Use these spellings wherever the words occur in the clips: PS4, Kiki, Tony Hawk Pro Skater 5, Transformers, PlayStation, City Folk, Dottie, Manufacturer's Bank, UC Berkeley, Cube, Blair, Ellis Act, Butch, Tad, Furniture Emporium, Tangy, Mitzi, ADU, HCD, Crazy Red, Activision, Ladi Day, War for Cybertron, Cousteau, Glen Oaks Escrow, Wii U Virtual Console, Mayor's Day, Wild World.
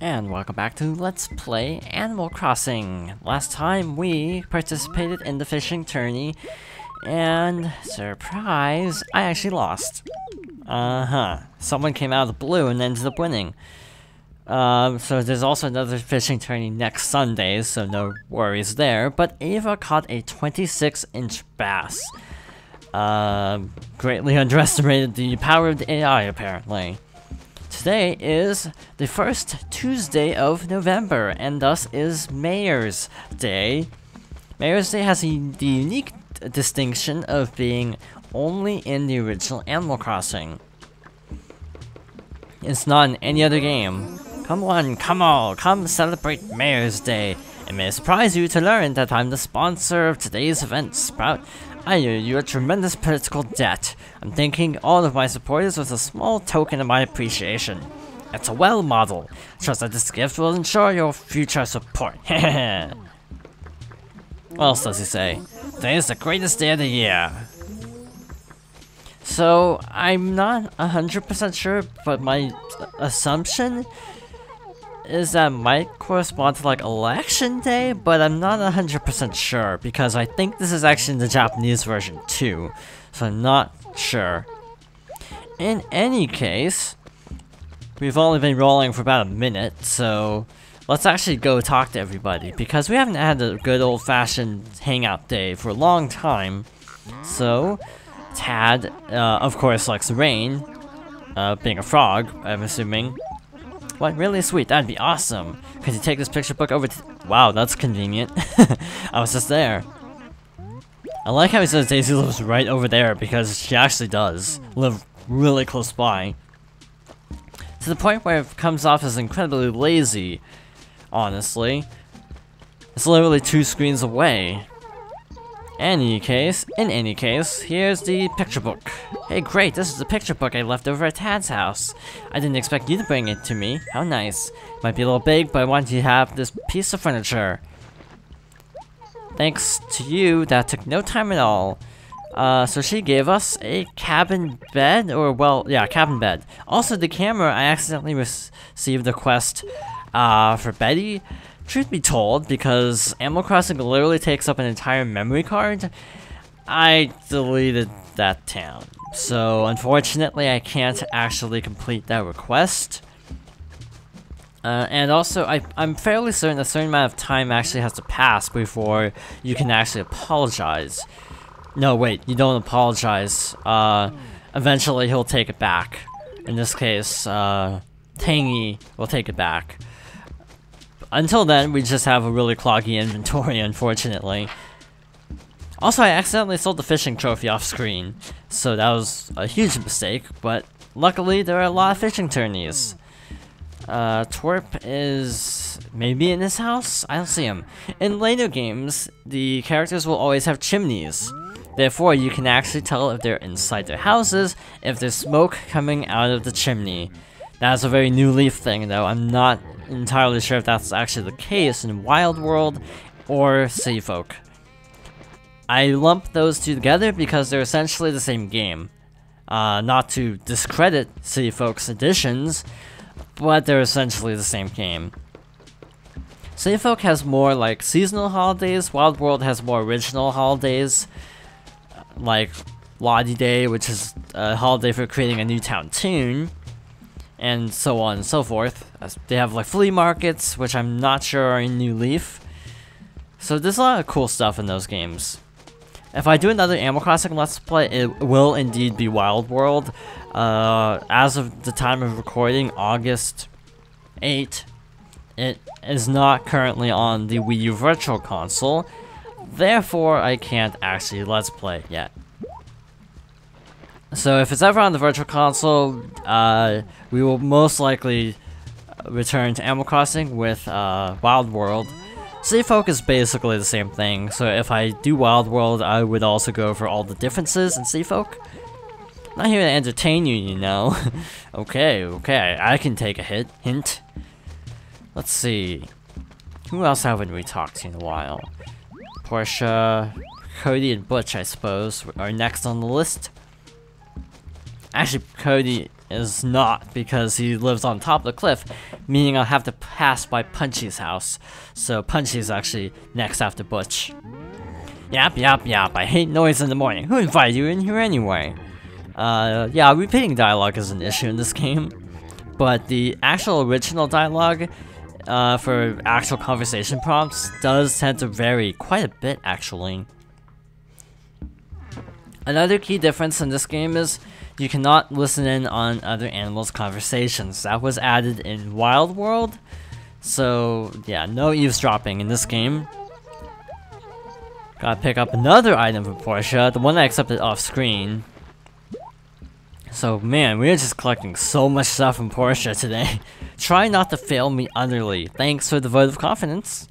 And welcome back to Let's Play Animal Crossing. Last time we participated in the fishing tourney, and surprise, I actually lost. Someone came out of the blue and ended up winning. So there's also another fishing tourney next Sunday, so no worries there. But Ava caught a 26-inch bass. Greatly underestimated the power of the AI, apparently. Today is the first Tuesday of November, and thus is Mayor's Day. Mayor's Day has the unique distinction of being only in the original Animal Crossing. It's not in any other game. Come on, come all, come celebrate Mayor's Day. It may surprise you to learn that I'm the sponsor of today's event, Sprout. I owe you a tremendous political debt. I'm thanking all of my supporters with a small token of my appreciation. It's a well model. Trust that this gift will ensure your future support. What else does he say? Today is the greatest day of the year. So, I'm not 100% sure, but my assumption is that might correspond to like election day, but I'm not 100% sure because I think this is actually in the Japanese version too, so I'm not sure. In any case, we've only been rolling for about a minute, so let's actually go talk to everybody because we haven't had a good old-fashioned hangout day for a long time. So Tad, of course, likes the rain, being a frog, I'm assuming. What? Really sweet, that'd be awesome. Could you take this picture book over to— Wow, that's convenient. I was just there. I like how he says Daisy lives right over there because she actually does live really close by. To the point where it comes off as incredibly lazy, honestly. It's literally two screens away. In any case, here's the picture book. Hey, great, this is the picture book I left over at Tad's house. I didn't expect you to bring it to me. How nice. Might be a little big, but I wanted to have this piece of furniture. Thanks to you, that took no time at all. So she gave us a cabin bed, or well, yeah, cabin bed. Also, the camera, I accidentally received a quest for Betty. Truth be told, because Animal Crossing literally takes up an entire memory card, I deleted that town. So unfortunately, I can't actually complete that request. And also, I'm fairly certain a certain amount of time actually has to pass before you can actually apologize. No, wait, you don't apologize. Eventually, he'll take it back. In this case, Tangy will take it back. Until then, we just have a really cloggy inventory, unfortunately. Also, I accidentally sold the fishing trophy off screen, so that was a huge mistake, but luckily there are a lot of fishing tourneys. Twerp is maybe in his house? I don't see him. In later games, the characters will always have chimneys. Therefore, you can actually tell if they're inside their houses, if there's smoke coming out of the chimney. That's a very New Leaf thing, though. I'm not entirely sure if that's actually the case in Wild World or City Folk. I lump those two together because they're essentially the same game. Not to discredit City Folk's additions, but they're essentially the same game. City Folk has more like seasonal holidays, Wild World has more original holidays, like Ladi Day, which is a holiday for creating a new town tune. And so on and so forth. They have like flea markets, which I'm not sure are in New Leaf. So there's a lot of cool stuff in those games. If I do another Animal Crossing Let's Play, it will indeed be Wild World. As of the time of recording, August 8th, it is not currently on the Wii U Virtual Console. Therefore, I can't actually Let's Play yet. So if it's ever on the Virtual Console, we will most likely return to Animal Crossing with Wild World. City Folk is basically the same thing, so if I do Wild World, I would also go for all the differences in City Folk. I'm not here to entertain you, you know. Okay, I can take a hint. Let's see. Who else haven't we talked to in a while? Portia, Cody, and Butch, I suppose, are next on the list. Actually, Cody is not, because he lives on top of the cliff, meaning I'll have to pass by Punchy's house. So Punchy's actually next after Butch. Yap, yap, yap, I hate noise in the morning. Who invited you in here anyway? Yeah, repeating dialogue is an issue in this game, but the actual original dialogue for actual conversation prompts does tend to vary quite a bit, actually. Another key difference in this game is you cannot listen in on other animals' conversations. That was added in Wild World, so yeah, no eavesdropping in this game. Gotta pick up another item from Portia, the one I accepted off screen. So man, we are just collecting so much stuff from Portia today. Try not to fail me utterly. Thanks for the vote of confidence.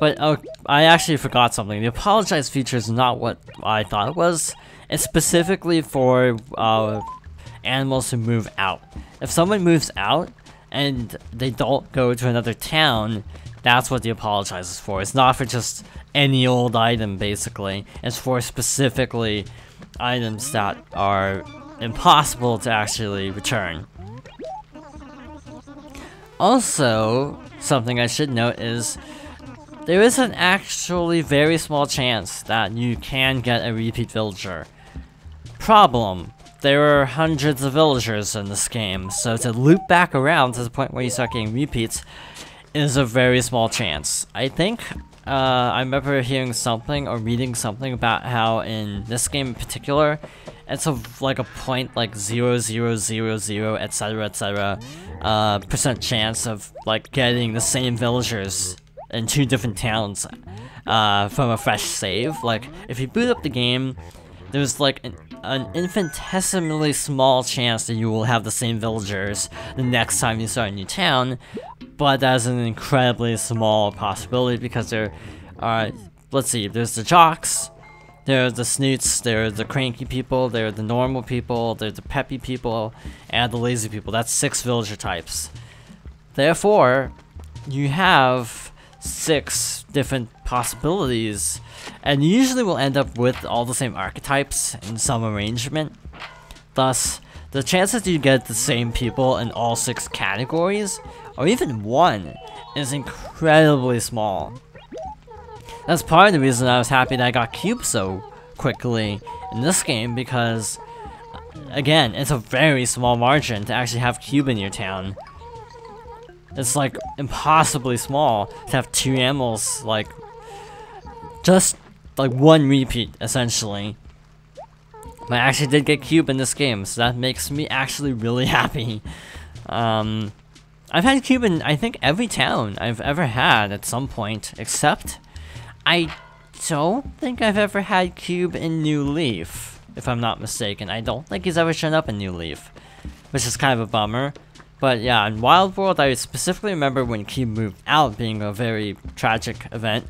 But oh, I actually forgot something. The apologize feature is not what I thought it was. It's specifically for animals who move out. If someone moves out and they don't go to another town, that's what the apologize is for. It's not for just any old item, basically. It's for specifically items that are impossible to actually return. Also, something I should note is there is an actually very small chance that you can get a repeat villager. Problem, there are hundreds of villagers in this game, so to loop back around to the point where you start getting repeats is a very small chance. I think I remember hearing something or reading something about how in this game in particular, it's like a point like 0.0000 etc. % chance of like getting the same villagers in two different towns from a fresh save. Like if you boot up the game, there's like an infinitesimally small chance that you will have the same villagers the next time you start a new town, but that's an incredibly small possibility because there are, let's see, there's the jocks, there are the snoots, there are the cranky people, there are the normal people, there are the peppy people, and the lazy people. That's 6 villager types. Therefore, you have 6 different possibilities, and you usually will end up with all the same archetypes in some arrangement. Thus, the chances you get the same people in all 6 categories, or even one, is incredibly small. That's part of the reason I was happy that I got Cube so quickly in this game, because, again, it's a very small margin to actually have Cube in your town. It's like impossibly small to have 2 animals, like, just like one repeat, essentially. But I actually did get Cube in this game, so that makes me actually really happy. I've had Cube in, I think, every town I've ever had at some point, except I don't think I've ever had Cube in New Leaf, if I'm not mistaken. I don't think he's ever shown up in New Leaf, which is kind of a bummer. But yeah, in Wild World, I specifically remember when Cube moved out being a very tragic event.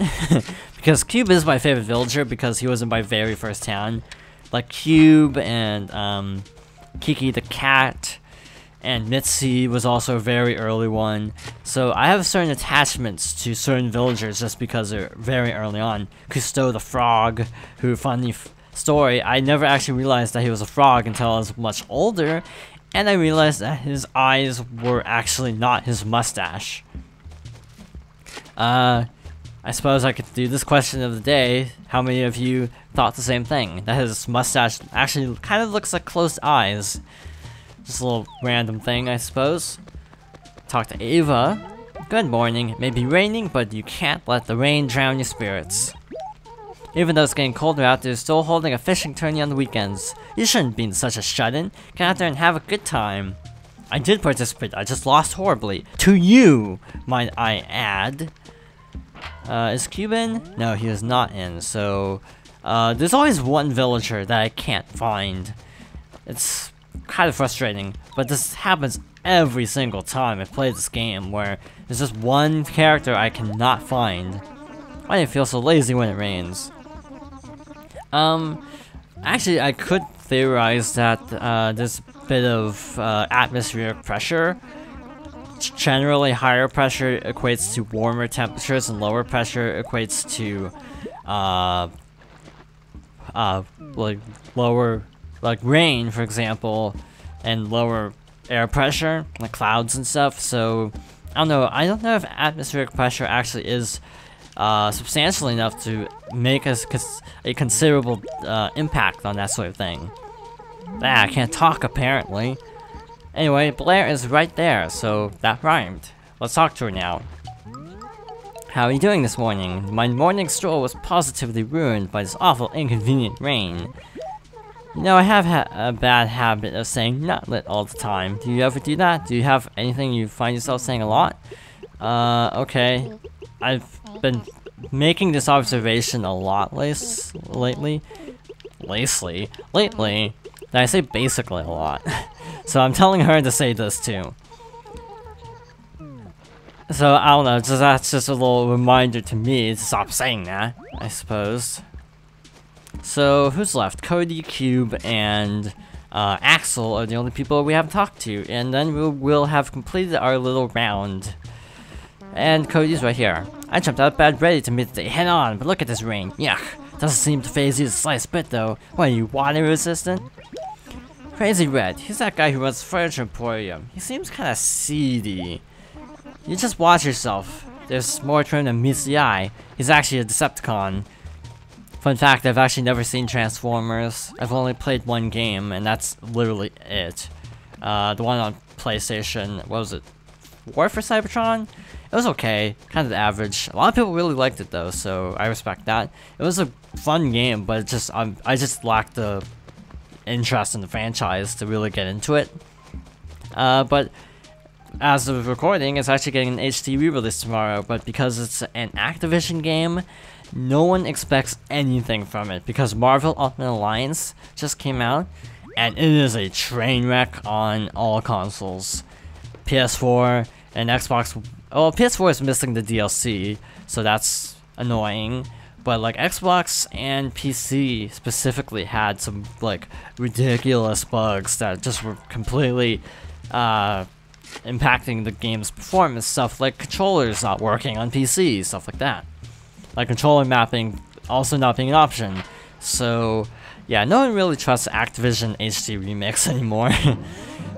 Because Cube is my favorite villager because he was in my very first town. Like Cube and Kiki the cat, and Mitzi was also a very early one. So I have certain attachments to certain villagers just because they're very early on. Cousteau the frog, who, funny story, I never actually realized that he was a frog until I was much older. And I realized that his eyes were actually not his mustache. I suppose I could do this question of the day. How many of you thought the same thing? That his mustache actually kind of looks like closed eyes. Just a little random thing, I suppose. Talk to Ava. Good morning. It may be raining, but you can't let the rain drown your spirits. Even though it's getting colder out, they're still holding a fishing tourney on the weekends. You shouldn't be in such a shut-in. Get out there and have a good time. I did participate, I just lost horribly. To you, might I add. Is Cuban? No, he is not in, so... there's always one villager that I can't find. It's kind of frustrating, but this happens every single time I play this game, where there's just one character I cannot find. Why do you feel so lazy when it rains? Actually, I could theorize that there's a bit of atmospheric pressure. Generally, higher pressure equates to warmer temperatures, and lower pressure equates to like lower, like rain, for example, and lower air pressure, like clouds and stuff. So I don't know. I don't know if atmospheric pressure actually is substantial enough to make a considerable impact on that sort of thing. Ah, I can't talk apparently. Anyway, Blair is right there, so that rhymed. Let's talk to her now. How are you doing this morning? My morning stroll was positively ruined by this awful inconvenient rain. You know, I have a bad habit of saying nutlet all the time. Do you ever do that? Do you have anything you find yourself saying a lot? Okay. I've been making this observation a lot lately. I say basically a lot. So I'm telling her to say this too. So I don't know, that's just a little reminder to me to stop saying that, I suppose. So who's left? Cody, Cube, and Axel are the only people we haven't talked to. And then we'll have completed our little round. And Cody's right here. I jumped out of bed ready to meet the day head on, but look at this rain. Yuck. Doesn't seem to faze you the slightest bit though. What are you, water resistant? Crazy Red, he's that guy who runs the Furniture Emporium. He seems kinda seedy. You just watch yourself. There's more to him than meets the eye. He's actually a Decepticon. Fun fact, I've actually never seen Transformers. I've only played one game, and that's literally it. The one on PlayStation, what was it? War for Cybertron? It was okay, kind of average. A lot of people really liked it though, so I respect that. It was a fun game, but it just I just lacked the interest in the franchise to really get into it. But as of recording, it's actually getting an HD re-release tomorrow, but because it's an Activision game, no one expects anything from it because Marvel Ultimate Alliance just came out, and it is a train wreck on all consoles. PS4 and Xbox. Well, PS4 is missing the DLC, so that's annoying, but like Xbox and PC specifically had some like ridiculous bugs that just were completely impacting the game's performance, stuff like controllers not working on PC, stuff like that. Like controller mapping also not being an option. So yeah, no one really trusts Activision HD Remix anymore.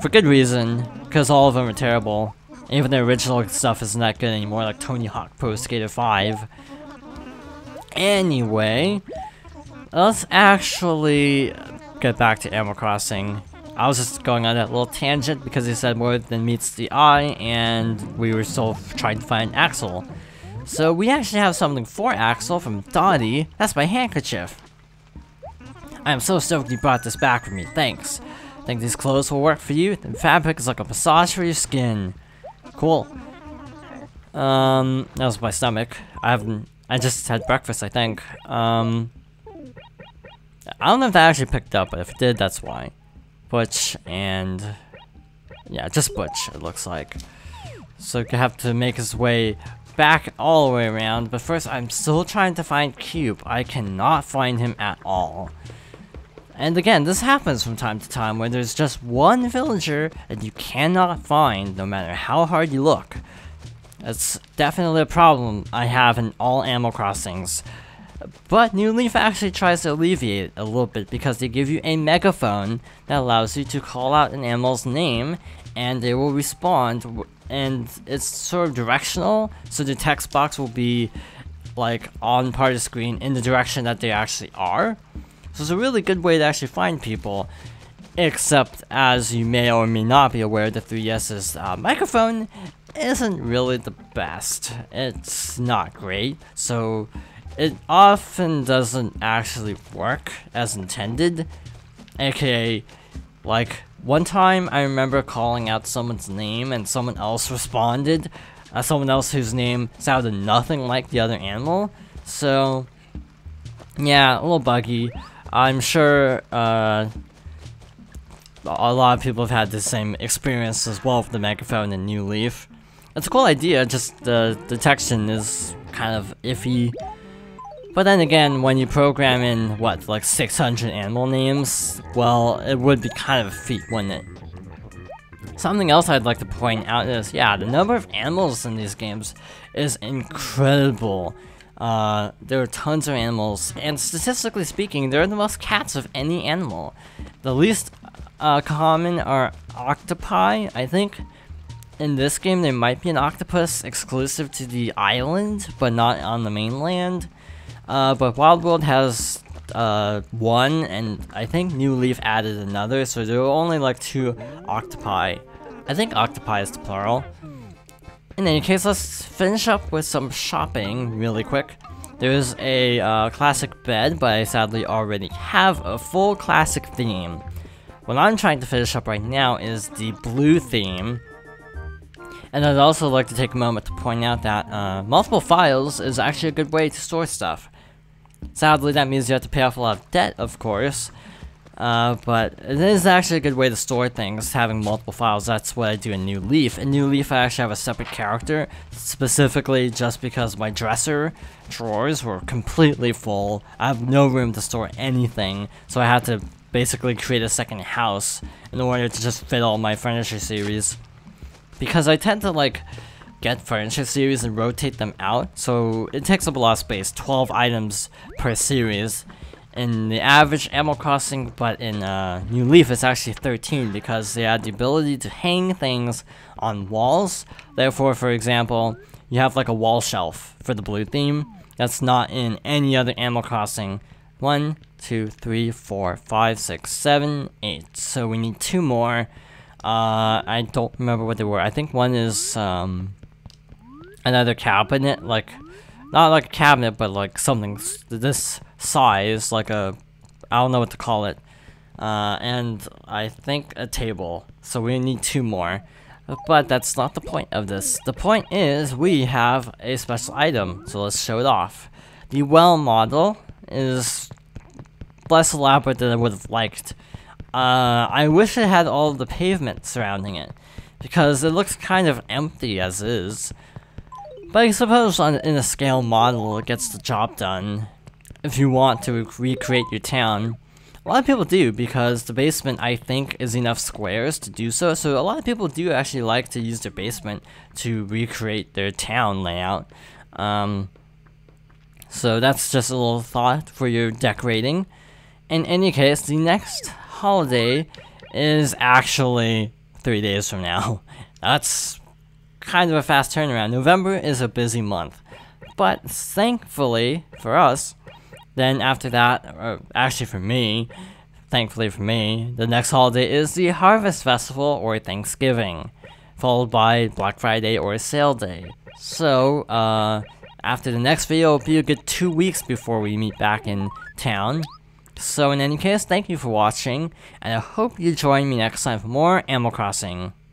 For good reason, because all of them are terrible. Even the original stuff isn't that good anymore, like Tony Hawk Pro Skater 5. Anyway, let's actually get back to Animal Crossing. I was just going on that little tangent because he said more than meets the eye, and we were still trying to find Axel. So we actually have something for Axel from Dottie. That's my handkerchief. I am so stoked you brought this back for me, thanks. Think these clothes will work for you? The fabric is like a massage for your skin. Cool. That was my stomach. I just had breakfast, I think. I don't know if that actually picked up, but if it did, that's why. Butch and... yeah, just Butch, it looks like. So you have to make his way back all the way around, but first I'm still trying to find Cube. I cannot find him at all. And again, this happens from time to time where there's just one villager that you cannot find no matter how hard you look. That's definitely a problem I have in all Animal Crossings. But New Leaf actually tries to alleviate it a little bit because they give you a megaphone that allows you to call out an animal's name and they will respond, and it's sort of directional, so the text box will be like on part of the screen in the direction that they actually are. So it's a really good way to actually find people, except as you may or may not be aware, the 3S's microphone isn't really the best. It's not great, so it often doesn't actually work as intended, aka like one time I remember calling out someone's name and someone else responded, someone else whose name sounded nothing like the other animal, so yeah, a little buggy. I'm sure a lot of people have had the same experience as well with the megaphone in New Leaf. It's a cool idea, just the detection is kind of iffy. But then again, when you program in, what, like 600 animal names? Well, it would be kind of a feat, wouldn't it? Something else I'd like to point out is, yeah, the number of animals in these games is incredible. There are tons of animals, and statistically speaking, there are the most cats of any animal. The least common are octopi, I think. In this game, there might be an octopus exclusive to the island, but not on the mainland. But Wild World has one, and I think New Leaf added another, so there were only like 2 octopi. I think octopi is the plural. In any case, let's finish up with some shopping really quick. There's a classic bed, but I sadly already have a full classic theme. What I'm trying to finish up right now is the blue theme. And I'd also like to take a moment to point out that multiple files is actually a good way to store stuff. Sadly, that means you have to pay off a lot of debt, of course. But it is actually a good way to store things, having multiple files. That's what I do in New Leaf. In New Leaf, I actually have a separate character, specifically just because my dresser drawers were completely full. I have no room to store anything, so I had to basically create a second house in order to just fit all my furniture series. Because I tend to like get furniture series and rotate them out, so it takes up a lot of space, 12 items per series. In the average Animal Crossing, but in New Leaf, it's actually 13 because they had the ability to hang things on walls. Therefore, for example, you have like a wall shelf for the blue theme. That's not in any other Animal Crossing. 1, 2, 3, 4, 5, 6, 7, 8. So we need 2 more. I don't remember what they were. I think one is another cabinet, like not like a cabinet, but like something this size, like a, I don't know what to call it, and I think a table, so we need 2 more, but that's not the point of this. The point is we have a special item, so let's show it off. The well model is less elaborate than I would have liked. I wish it had all the pavement surrounding it, because it looks kind of empty as is, but I suppose in a scale model it gets the job done. If you want to recreate your town, a lot of people do, because the basement, I think, is enough squares to do so, so a lot of people do actually like to use their basement to recreate their town layout. So that's just a little thought for your decorating. In any case, the next holiday is actually 3 days from now. That's kind of a fast turnaround. November is a busy month, but thankfully for us, then after that, or actually for me, thankfully for me, the next holiday is the Harvest Festival or Thanksgiving, followed by Black Friday or Sale Day. So, after the next video, it'll be a good 2 weeks before we meet back in town. So in any case, thank you for watching, and I hope you join me next time for more Animal Crossing.